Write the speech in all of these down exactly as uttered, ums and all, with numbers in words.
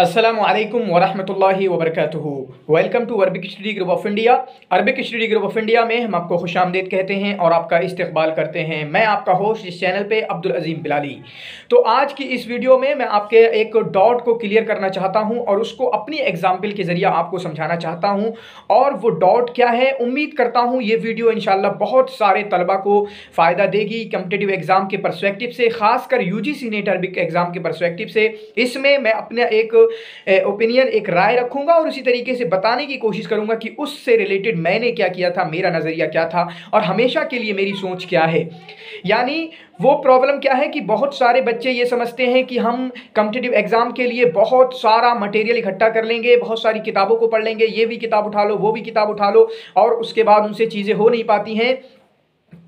अस्सलामु अलैकुम वरहमतुल्लाहि वबरकातुहू। Welcome to Arabic study group of India. Arabic study group of India में हम आपको खुशामदीद कहते हैं और आपका इस्तकबाल करते हैं। मैं आपका होस्ट इस चैनल पे अब्दुल अजीम बिलाली। तो आज की इस वीडियो में मैं आपके एक डॉट को क्लियर करना चाहता हूँ और उसको अपनी एग्जाम्पल के ज़रिए आपको समझाना चाहता हूँ, और वो डॉट क्या है। उम्मीद करता हूँ ये वीडियो इंशाल्लाह बहुत सारे तलबा को फ़ायदा देगी कम्पिटिटिव एग्ज़ाम के परस्पेक्टिव से, खासकर U G C NET Arabic exam के परस्पेक्टिव से। इसमें मैं अपना एक ओपिनियन, एक राय रखूंगा और उसी तरीके से बताने की कोशिश करूंगा कि उससे रिलेटेड मैंने क्या किया था, मेरा नज़रिया क्या था और हमेशा के लिए मेरी सोच क्या है। यानी वो प्रॉब्लम क्या है कि बहुत सारे बच्चे ये समझते हैं कि हम कॉम्पिटिटिव एग्ज़ाम के लिए बहुत सारा मटेरियल इकट्ठा कर लेंगे, बहुत सारी किताबों को पढ़ लेंगे, ये भी किताब उठा लो, वो भी किताब उठा लो, और उसके बाद उनसे चीज़ें हो नहीं पाती हैं।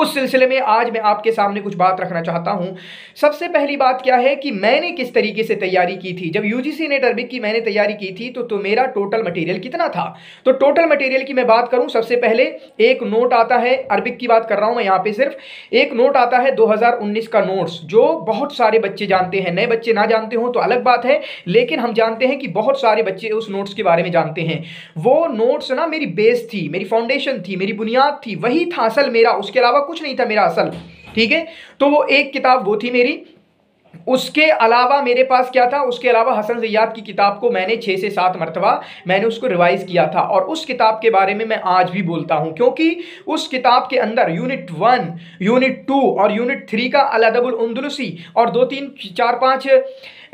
उस सिलसिले में आज मैं आपके सामने कुछ बात रखना चाहता हूँ। सबसे पहली बात क्या है कि मैंने किस तरीके से तैयारी की थी। जब यूजीसी नेट अरबिक की मैंने तैयारी की थी तो तो मेरा टोटल मटेरियल कितना था। तो टोटल मटेरियल की मैं बात करूँ, सबसे पहले एक नोट आता है, अरबिक की बात कर रहा हूँ मैं यहाँ पे, सिर्फ एक नोट आता है दो हज़ार उन्नीस का नोट्स, जो बहुत सारे बच्चे जानते हैं। नए बच्चे ना जानते हों तो अलग बात है, लेकिन हम जानते हैं कि बहुत सारे बच्चे उस नोट्स के बारे में जानते हैं। वो नोट्स ना मेरी बेस थी, मेरी फाउंडेशन थी, मेरी बुनियाद थी, वही था असल मेरा, उसके अलावा कुछ नहीं था मेरा असल। ठीक है, तो वो एक किताब वो थी मेरी। उसके अलावा मेरे पास क्या था, उसके अलावा हसन ज़ियाद की किताब को मैंने छः से सात मरतबा मैंने उसको रिवाइज़ किया था, और उस किताब के बारे में मैं आज भी बोलता हूँ, क्योंकि उस किताब के अंदर यूनिट वन, यूनिट टू और यूनिट थ्री का अल-अदबुल अंदलुसी और दो तीन चार पाँच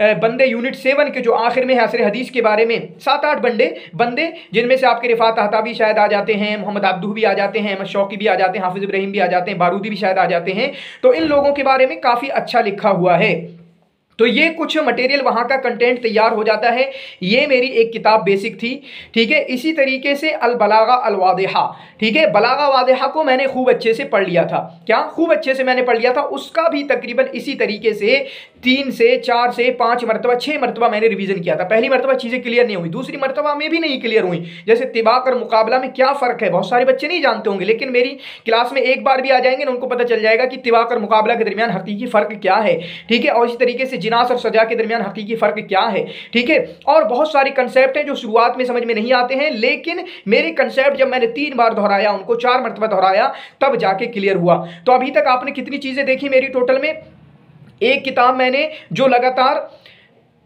बंदे यूनिट सेवन के जो आखिर में है असर हदीस के बारे में, सात आठ बंदे बंदे जिनमें से आपके रिफात तहता भी शायद आ जाते हैं, मोहम्मद अब्दू भी आ जाते हैं, अहमद शौकी भी आ जाते हैं, हाफिज़ इब्राहिम भी आ जाते हैं, बारूदी भी शायद आ जाते हैं। तो इन लोगों के बारे में काफ़ी अच्छा लिखा हुआ है। तो ये कुछ मटेरियल वहाँ का कंटेंट तैयार हो जाता है। ये मेरी एक किताब बेसिक थी। ठीक है, इसी तरीके से अल-बलागा अल-वादिहा, ठीक है, बलागा वादिहा को मैंने खूब अच्छे से पढ़ लिया था। क्या खूब अच्छे से मैंने पढ़ लिया था, उसका भी तकरीबन इसी तरीके से तीन से चार से पाँच मरतबा छः मरतबा मैंने रिवीजन किया था। पहली मरतबा चीज़ें क्लियर नहीं हुई, दूसरी मरतबा में भी नहीं क्लियर हुई। जैसे तिबाक और मुकाबला में क्या फ़र्क है, बहुत सारे बच्चे नहीं जानते होंगे, लेकिन मेरी क्लास में एक बार भी आ जाएंगे ना, उनको पता चल जाएगा कि तिबाक और मुकाबला के दरमियान हकीकी फ़र्क क्या है। ठीक है, और इसी तरीके से जिनास और सजा के दरमियान हकीकी फ़र्क क्या है। ठीक है, और बहुत सारे कंसेप्ट हैं जो शुरुआत में समझ में नहीं आते हैं, लेकिन मेरे कंसेप्ट जब मैंने तीन बार दोहराया, उनको चार मरतबा दोहराया, तब जाके क्लियर हुआ। तो अभी तक आपने कितनी चीज़ें देखी मेरी टोटल में? एक किताब मैंने जो लगातार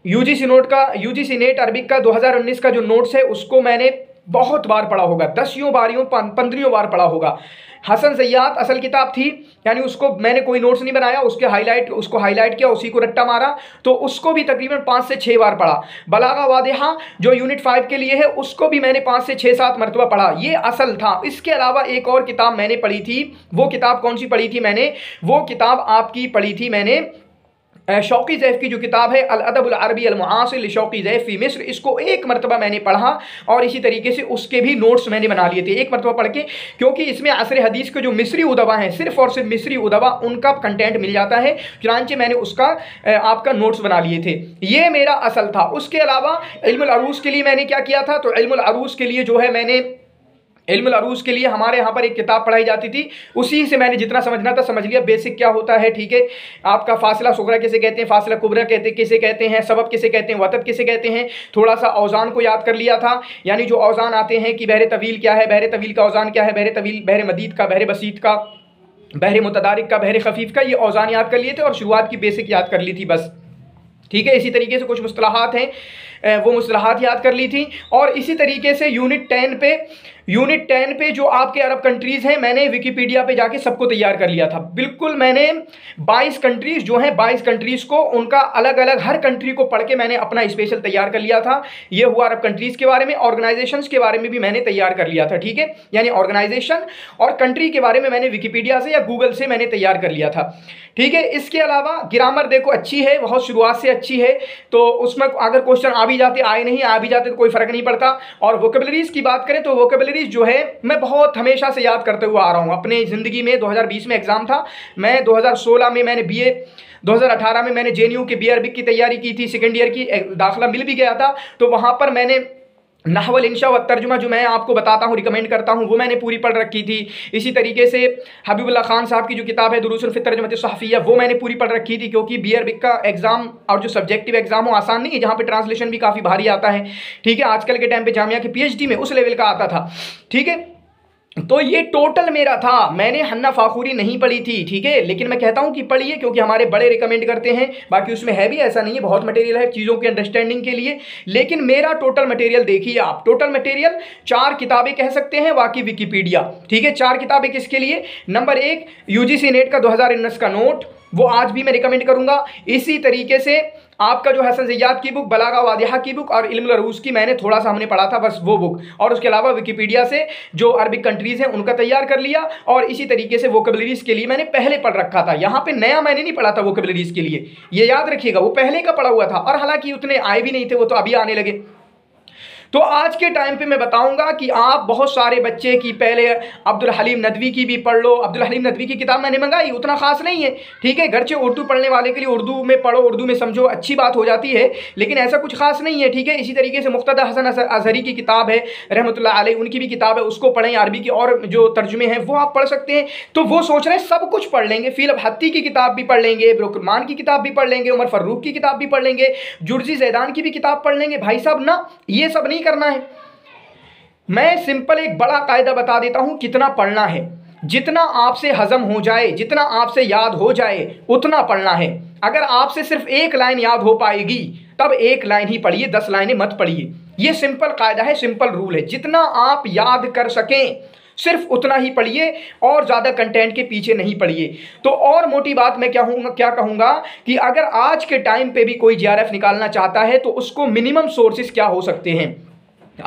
यूजीसी नोट का यूजीसी नेट अरबिक का दो हज़ार उन्नीस का जो नोट्स है उसको मैंने बहुत बार पढ़ा होगा, दसियों बारियों पंद्रहों बार पढ़ा होगा। हसन ज़ियाद असल किताब थी, यानी उसको मैंने कोई नोट्स नहीं बनाया, उसके हाईलाइट उसको हाईलाइट किया, उसी को रट्टा मारा, तो उसको भी तकरीबन पाँच से छः बार पढ़ा। बलागा वादिहा जो यूनिट फाइव के लिए है उसको भी मैंने पाँच से छः सात मरतबा पढ़ा, ये असल था। इसके अलावा एक और किताब मैंने पढ़ी थी, वो किताब कौन सी पढ़ी थी मैंने, वो किताब आपकी पढ़ी थी मैंने, शौकी ज़ैफ़ की जो किताब है अल-अदबुल अरबी अल-मुआसिर शौकी ज़ैफ़ फ़ी मिस्र, इसको एक मरतबा मैंने पढ़ा और इसी तरीके से उसके भी नोट्स मैंने बना लिए थे एक मरतबा पढ़ के, क्योंकि इसमें असर हदीस के जो मिस्री उदबा हैं, सिर्फ और सिर्फ मिस्री उदबा, उनका कंटेंट मिल जाता है। चुनांचे मैंने उसका आपका नोट्स बना लिए थे। ये मेरा असल था। उसके अलावा इल्म अल-अरूज के लिए मैंने क्या किया था, तो इल्म अल-अरूज के लिए जो है मैंने इल्म अल-अरूज के लिए हमारे यहाँ पर एक किताब पढ़ाई जाती थी, उसी से मैंने जितना समझना था समझ लिया, बेसिक क्या होता है। ठीक है, आपका फासला सुगरा किसे कहते हैं, फासला कुबरा कहते किसे कहते हैं, सबब किसे कहते हैं, वतब किसे कहते हैं। थोड़ा सा औज़ान को याद कर लिया था, यानी जो औज़ान आते हैं कि बहरे तवील क्या है, बहरे तवील का औज़ान क्या है, बहरे तवील, बहरे मदीद का, बहरे बसीत का, बहरे मुतदारिक का, बहरे खफीफ़ का, ये औज़ान याद कर लिए थे और शुरुआत की बेसिक याद कर ली थी बस। ठीक है, इसी तरीके से कुछ मुस्तलाहात हैं, वो मुस्तलाहात याद कर ली थी। और इसी तरीके से यूनिट टेन पे यूनिट टेन पे जो आपके अरब कंट्रीज़ हैं, मैंने विकिपीडिया पे जाके सबको तैयार कर लिया था। बिल्कुल मैंने बाईस कंट्रीज़ जो हैं, बाईस कंट्रीज़ को उनका अलग अलग हर कंट्री को पढ़ के मैंने अपना स्पेशल तैयार कर लिया था। ये हुआ अरब कंट्रीज़ के बारे में। ऑर्गेनाइजेशंस के बारे में भी मैंने तैयार कर लिया था। ठीक है, यानी ऑर्गेनाइजेशन और कंट्री के बारे में मैंने विकिपीडिया से या गूगल से मैंने तैयार कर लिया था। ठीक है, इसके अलावा ग्रामर देखो अच्छी है, बहुत शुरुआत से अच्छी है, तो उसमें अगर क्वेश्चन आ भी जाते आए नहीं आ भी जाते तो कोई फ़र्क नहीं पड़ता। और वोकेबलरीज़ की बात करें तो वोकेबलरी जो है मैं बहुत हमेशा से याद करते हुए आ रहा हूं अपने जिंदगी में। दो हज़ार बीस में एग्जाम था, मैं दो हज़ार सोलह में मैंने बीए, दो हज़ार अठारह में मैंने जेएनयू के बीआरबी की तैयारी की थी, सेकेंड ईयर की, दाखिला मिल भी गया था, तो वहां पर मैंने नहवल इंशा व तर्जुमा जो मैं आपको बताता हूँ, रिकमेंड करता हूँ, वो मैंने पूरी पढ़ रखी थी। इसी तरीके से हबीबुल्लाह खान साहब की जो किताब है दुरूस-उल-फित्र तरजुमतुल-शफिया, वो मैंने पूरी पढ़ रखी थी, क्योंकि बीआरबी का एग्ज़ाम और जो सब्जेक्टिव एग्ज़ाम हो आसान नहीं है, जहाँ पे ट्रांसलेशन भी काफ़ी भारी आता है, ठीक है, आजकल के टाइम पर जामिया के पीएचडी में उस लेवल का आता था, ठीक है। तो ये टोटल मेरा था, मैंने हन्ना फाखूरी नहीं पढ़ी थी, ठीक है, लेकिन मैं कहता हूँ कि पढ़िए, क्योंकि हमारे बड़े रिकमेंड करते हैं, बाकी उसमें है भी ऐसा नहीं है, बहुत मटेरियल है चीज़ों की अंडरस्टैंडिंग के लिए। लेकिन मेरा टोटल मटेरियल देखिए आप, टोटल मटेरियल चार किताबें कह सकते हैं, बाकी विकीपीडिया, ठीक है। चार किताबें किसके लिए? नंबर एक यूजीसी नेट का दो हज़ार उन्नीस का नोट, वो आज भी मैं रिकमेंड करूँगा। इसी तरीके से आपका जो हसन ज़ियाद की बुक, बलागा वादिहा की बुक और इल्म अल-अरूज की, मैंने थोड़ा सा हमने पढ़ा था बस वो बुक, और उसके अलावा विकिपीडिया से जो अरबिक कंट्रीज़ हैं उनका तैयार कर लिया। और इसी तरीके से वोकेबलरीज के लिए मैंने पहले पढ़ रखा था, यहाँ पे नया मैंने नहीं पढ़ा था वोकेबलरीज के लिए, ये याद रखिएगा, वो पहले का पढ़ा हुआ था, और हालाँकि उतने आए भी नहीं थे, वो तो अभी आने लगे। तो आज के टाइम पे मैं बताऊंगा कि आप बहुत सारे बच्चे की, पहले अब्दुल हलीम नदवी की भी पढ़ लो, अब्दुल हलीम नदवी की किताब मैंने मंगाई, उतना ख़ास नहीं है, ठीक है, घर से उर्दू पढ़ने वाले के लिए उर्दू में पढ़ो, उर्दू में समझो, अच्छी बात हो जाती है, लेकिन ऐसा कुछ खास नहीं है, ठीक है। इसी तरीके से मुख्तार हसन अजहरी की किताब है रहमतुल्लाह अलैह, उनकी भी किताब है, उसको पढ़ें, अरबी की और जो तर्जुमे हैं वो आप पढ़ सकते हैं। तो वो सोच रहे हैं सब कुछ पढ़ लेंगे, फिर हत्ती की किताब भी पढ़ लेंगे, ब्रुकमान की किताब भी पढ़ लेंगे, उमर फर्रूक की किताब भी पढ़ लेंगे, जुर्जी जैदान की भी किताब पढ़ लेंगे, भाई साहब ना, ये सब नहीं करना है। मैं सिंपल एक बड़ा कायदा बता देता हूं, कितना पढ़ना है, जितना आपसे हजम हो जाए, जितना आपसे याद हो जाए, उतना पढ़ना है। अगर आपसे सिर्फ एक लाइन याद हो पाएगी, तब एक लाइन ही पढ़िए, दस लाइनें मत पढ़िए। यह सिंपल कायदा है, सिंपल रूल है, जितना आप याद कर सकें सिर्फ उतना ही पढ़िए, और ज़्यादा कंटेंट के पीछे नहीं पढ़िए। तो और मोटी बात मैं क्या कहूँगा क्या कहूँगा कि अगर आज के टाइम पे भी कोई जीआरएफ निकालना चाहता है, तो उसको मिनिमम सोर्सेज क्या हो सकते हैं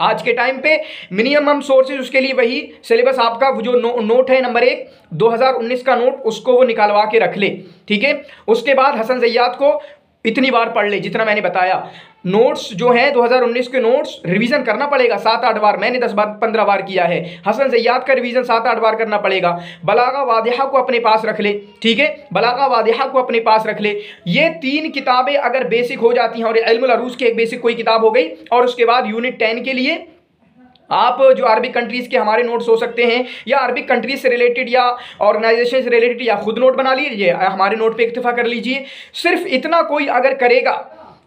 आज के टाइम पे? मिनिमम सोर्सेज उसके लिए वही सिलेबस आपका जो नो, नोट है, नंबर एक दो हज़ार उन्नीस का नोट, उसको वो निकालवा के रख ले, ठीक है। उसके बाद हसन ज़ियाद को इतनी बार पढ़ ले जितना मैंने बताया। नोट्स जो हैं दो हज़ार उन्नीस के नोट्स रिवीजन करना पड़ेगा सात आठ बार, मैंने दस बार पंद्रह बार किया है। हसन ज़ियाद का रिवीजन सात आठ बार करना पड़ेगा। बलागा वादिहा को अपने पास रख ले, ठीक है, बलागा वादिहा को अपने पास रख ले। ये तीन किताबें अगर बेसिक हो जाती हैं, और इल्म अल-अरूज की एक बेसिक कोई किताब हो गई, और उसके बाद यूनिट टेन के लिए आप जो अरबिक कंट्रीज़ के हमारे नोट्स हो सकते हैं, या अरबिक कंट्रीज से रिलेटेड, या ऑर्गेनाइजेशन से रिलेटेड, या खुद नोट बना लीजिए, हमारे नोट पे इक्तफा कर लीजिए। सिर्फ इतना कोई अगर करेगा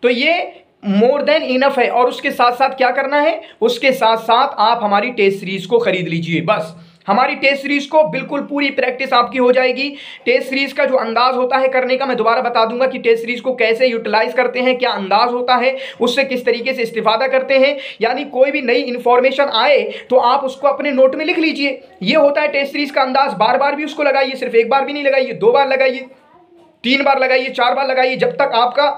तो ये मोर देन इनफ है। और उसके साथ साथ क्या करना है, उसके साथ साथ आप हमारी टेस्ट सीरीज़ को ख़रीद लीजिए। बस हमारी टेस्ट सीरीज़ को बिल्कुल पूरी प्रैक्टिस आपकी हो जाएगी। टेस्ट सीरीज़ का जो अंदाज़ होता है करने का, मैं दोबारा बता दूंगा कि टेस्ट सीरीज़ को कैसे यूटिलाइज़ करते हैं, क्या अंदाज़ होता है, उससे किस तरीके से इस्तिफादा करते हैं। यानी कोई भी नई इन्फॉर्मेशन आए तो आप उसको अपने नोट में लिख लीजिए, ये होता है टेस्ट सीरीज़ का अंदाज़। बार बार भी उसको लगाइए, सिर्फ एक बार भी नहीं लगाइए, दो बार लगाइए, तीन बार लगाइए, चार बार लगाइए, जब तक आपका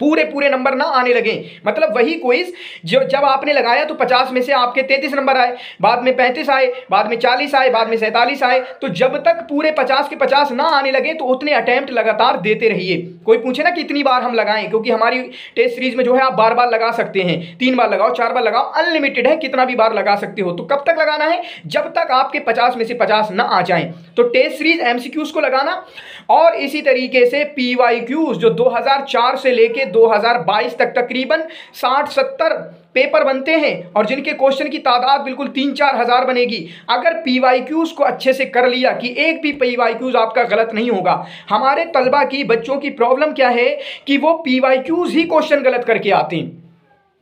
पूरे पूरे नंबर ना आने लगे। मतलब वही क्विज जो जब आपने लगाया तो पचास में से आपके तैंतीस नंबर आए, बाद में पैंतीस आए, बाद में चालीस आए, बाद में सैंतालीस आए, तो जब तक पूरे पचास के पचास ना आने लगे तो उतने अटैम्प्ट लगातार देते रहिए। कोई पूछे ना कि इतनी बार हम लगाएं, क्योंकि हमारी टेस्ट सीरीज में जो है आप बार बार लगा सकते हैं, तीन बार लगाओ, चार बार लगाओ, अनलिमिटेड है, कितना भी बार लगा सकते हो। तो कब तक लगाना है? जब तक आपके पचास में से पचास ना आ जाए। तो टेस्ट सीरीज एमसीक्यूज को लगाना, और इसी तरीके से पीवाईक्यूज जो दो हजार चार से लेकर दो हज़ार बाईस तक तकरीबन साठ सत्तर पेपर बनते हैं, और जिनके क्वेश्चन की तादाद बिल्कुल तीन चार हज़ार बनेगी। अगर पी वाई क्यूज़ को अच्छे से कर लिया कि एक भी पी वाई क्यूज़ आपका गलत नहीं होगा। हमारे तलबा की, बच्चों की प्रॉब्लम क्या है कि वो पी वाई क्यूज़ ही क्वेश्चन गलत करके आते हैं।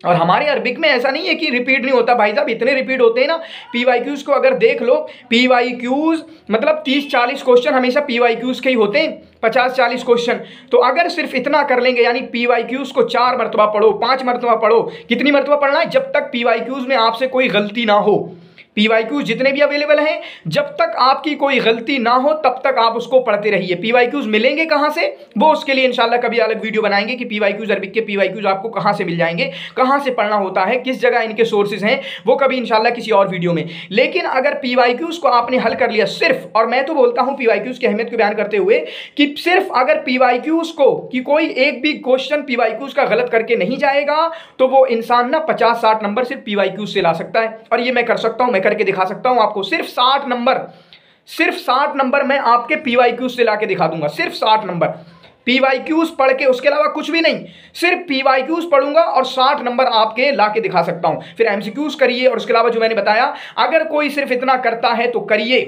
और हमारे अरबिक में ऐसा नहीं है कि रिपीट नहीं होता, भाई साहब इतने रिपीट होते हैं ना। पी वाई क्यूज़ को अगर देख लो, पी वाई क्यूज़ मतलब तीस चालीस क्वेश्चन हमेशा पी वाई क्यूज़ के ही होते हैं, पचास चालीस क्वेश्चन। तो अगर सिर्फ इतना कर लेंगे, यानी पी वाई क्यूज़ को चार मरतबा पढ़ो, पाँच मरतबा पढ़ो, कितनी मरतबा पढ़ना है? जब तक पी वाई क्यूज़ में आपसे कोई गलती ना हो। पी वाई क्यूज़ जितने भी अवेलेबल हैं, जब तक आपकी कोई गलती ना हो तब तक आप उसको पढ़ते रहिए। पी वाई क्यूज़ मिलेंगे कहाँ से, वो उसके लिए इंशाल्लाह कभी अलग वीडियो बनाएंगे कि पी वाई क्यूज़, अरबिक के पी वाई क्यूज़ आपको कहाँ से मिल जाएंगे, कहाँ से पढ़ना होता है, किस जगह इनके सोर्सेज हैं, वो कभी इंशाल्लाह किसी और वीडियो में। लेकिन अगर पी वाई क्यूज़ को आपने हल कर लिया सिर्फ, और मैं तो बोलता हूँ पी वाई क्यूज़ की अहमियत को बयान करते हुए कि सिर्फ अगर पी वाई क्यूज़ को कि कोई एक भी क्वेश्चन पी वाई क्यूज़ का गलत करके नहीं जाएगा, तो वो इंसान ना पचास साठ नंबर सिर्फ पी वाई क्यूज़ से ला सकता है। और ये मैं कर सकता हूँ, करके दिखा सकता हूं आपको। सिर्फ साठ नंबर, सिर्फ साठ नंबर मैं आपके पीवाईक्यू से लाके दिखा दूंगा, सिर्फ साठ नंबर। पी वाई क्यूज पढ़ के, उसके अलावा कुछ भी नहीं, सिर्फ पी वाई क्यूज पढ़ूंगा और साठ नंबर आपके ला के दिखा सकता हूं। फिर एम सी क्यूज करिए, और उसके अलावा जो मैंने बताया, अगर कोई सिर्फ इतना करता है तो करिए,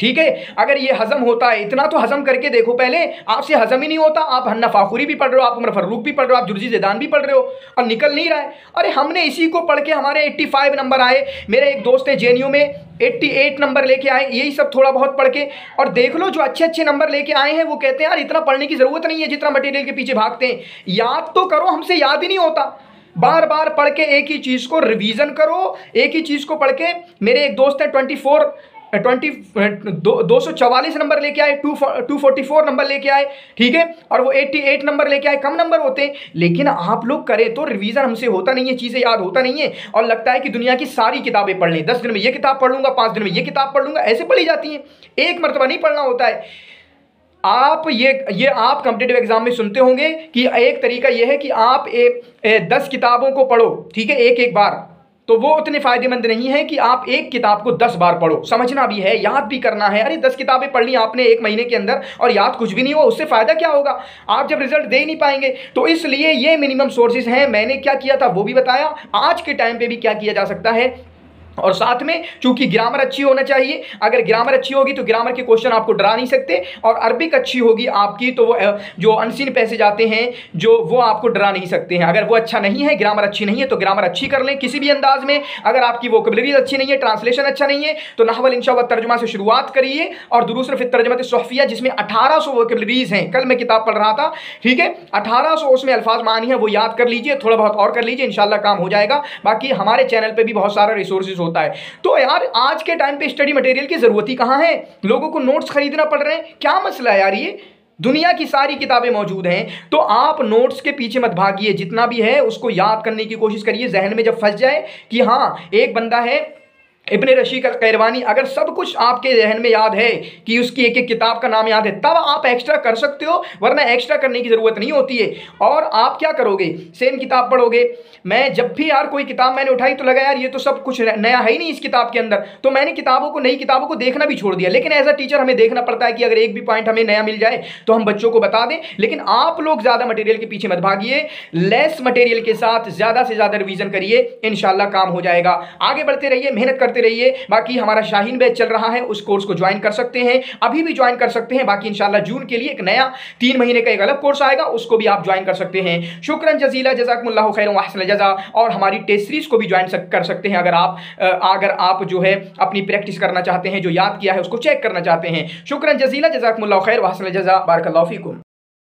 ठीक है। अगर ये हजम होता है, इतना तो हजम करके देखो पहले, आपसे हजम ही नहीं होता, आप हन्ना फाखूरी भी पढ़ रहे हो, आप उमर फर्रूक भी पढ़ रहे हो, आप जुर्जी ज़िदान भी पढ़ रहे हो और निकल नहीं रहा है। अरे हमने इसी को पढ़ के हमारे पचासी नंबर आए, मेरे एक दोस्त है जे एन यू में अट्ठासी नंबर लेके आए, यही सब थोड़ा बहुत पढ़ के। और देख लो जो अच्छे अच्छे नंबर लेके आए हैं वो कहते हैं यार इतना पढ़ने की ज़रूरत नहीं है जितना मटेरियल के पीछे भागते हैं। याद तो करो, हमसे याद ही नहीं होता। बार बार पढ़ के एक ही चीज़ को रिवीजन करो, एक ही चीज़ को पढ़ के। मेरे एक दोस्त है ट्वेंटी फोर ट्वेंटी दो, दो सौ चवालीस नंबर लेके आए, two two forty four number लेके आए, ठीक है, और वो एट्टी एट नंबर लेके आए। कम नंबर होते हैं, लेकिन आप लोग करें तो। रिवीजन हमसे होता नहीं है, चीज़ें याद होता नहीं है, और लगता है कि दुनिया की सारी किताबें पढ़ लें, दस दिन में ये किताब पढ़ लूँगा, पाँच दिन में ये किताब पढ़ लूँगा, ऐसे पढ़ी जाती हैं। एक मरतबा नहीं पढ़ना होता है। आप ये ये आप कॉम्पिटिटिव एग्जाम में सुनते होंगे कि एक तरीका यह है कि आप ए, ए, दस किताबों को पढ़ो, ठीक है, एक एक बार, तो वो उतने फ़ायदेमंद नहीं है कि आप एक किताब को दस बार पढ़ो। समझना भी है, याद भी करना है। अरे दस किताबें पढ़ ली आपने एक महीने के अंदर और याद कुछ भी नहीं हुआ, उससे फ़ायदा क्या होगा? आप जब रिजल्ट दे ही नहीं पाएंगे। तो इसलिए ये मिनिमम सोर्सेज हैं। मैंने क्या किया था वो भी बताया, आज के टाइम पे भी क्या किया जा सकता है, और साथ में चूंकि ग्रामर अच्छी होना चाहिए। अगर ग्रामर अच्छी होगी तो ग्रामर के क्वेश्चन आपको डरा नहीं सकते, और अरबिक अच्छी होगी आपकी तो वो जो अनसीन पैसेज आते हैं जो वो आपको डरा नहीं सकते हैं। अगर वो अच्छा नहीं है, ग्रामर अच्छी नहीं है, तो ग्रामर अच्छी कर लें किसी भी अंदाज में। अगर आपकी वोकैबुलरी अच्छी नहीं है, ट्रांसलेशन अच्छा नहीं है, तो नहवल इंशा व तर्जुमा से शुरुआत करिए, और दुरूस-उल-फित्र तर्जुमतुल-शफिया जिसमें अठारह सौ वोकैबुलरीज हैं, कल मैं किताब पढ़ रहा था, ठीक है, अठारह सौ उसमें अल्फाज मानी है, वो याद कर लीजिए, थोड़ा बहुत और कर लीजिए, इंशाल्लाह काम हो जाएगा। बाकी हमारे चैनल पर भी बहुत सारा रिसोर्सेज होता है। तो यार आज के टाइम पे स्टडी मटेरियल की जरूरत ही कहां है? लोगों को नोट्स खरीदना पड़ रहे हैं, क्या मसला है यार? ये दुनिया की सारी किताबें मौजूद हैं, तो आप नोट्स के पीछे मत भागिए, जितना भी है उसको याद करने की कोशिश करिए। जहन में जब फंस जाए कि हां, एक बंदा है इब्न रशीद कैरवानी, अगर सब कुछ आपके जहन में याद है कि उसकी एक एक किताब का नाम याद है, तब आप एक्स्ट्रा कर सकते हो, वरना एक्स्ट्रा करने की ज़रूरत नहीं होती है। और आप क्या करोगे, सेम किताब पढ़ोगे। मैं जब भी यार कोई किताब मैंने उठाई तो लगा यार ये तो सब कुछ नया है ही नहीं इस किताब के अंदर, तो मैंने किताबों को, नई किताबों को देखना भी छोड़ दिया। लेकिन एज अ टीचर हमें देखना पड़ता है कि अगर एक भी पॉइंट हमें नया मिल जाए तो हम बच्चों को बता दें। लेकिन आप लोग ज़्यादा मटेरियल के पीछे मत भागिए, लेस मटेरियल के साथ ज़्यादा से ज़्यादा रिवीजन करिए, इंशाल्लाह काम हो जाएगा। आगे बढ़ते रहिए, मेहनत रहिए। बाकी हमारा शाहीन बैच चल रहा है, उस कोर्स को ज्वाइन कर सकते हैं, अभी भी ज्वाइन कर सकते हैं। बाकी इंशाल्लाह जून के लिए एक नया तीन महीने का एक अलग कोर्स आएगा, उसको भी आप ज्वाइन कर सकते हैं। शुक्रन जजीला, जज़ाकुमुल्लाहु खैरन व अहसन जज़ा। और हमारी टेस्ट सीरीज को भी ज्वाइन कर सकते हैं, अगर आप अगर आप जो है अपनी प्रैक्टिस करना चाहते हैं, जो याद किया है उसको चेक करना चाहते हैं। शुक्रन जजीला, जज़ाकुमुल्लाहु खैरन व अहसन जज़ा। बारकल्लाहु फीकुम।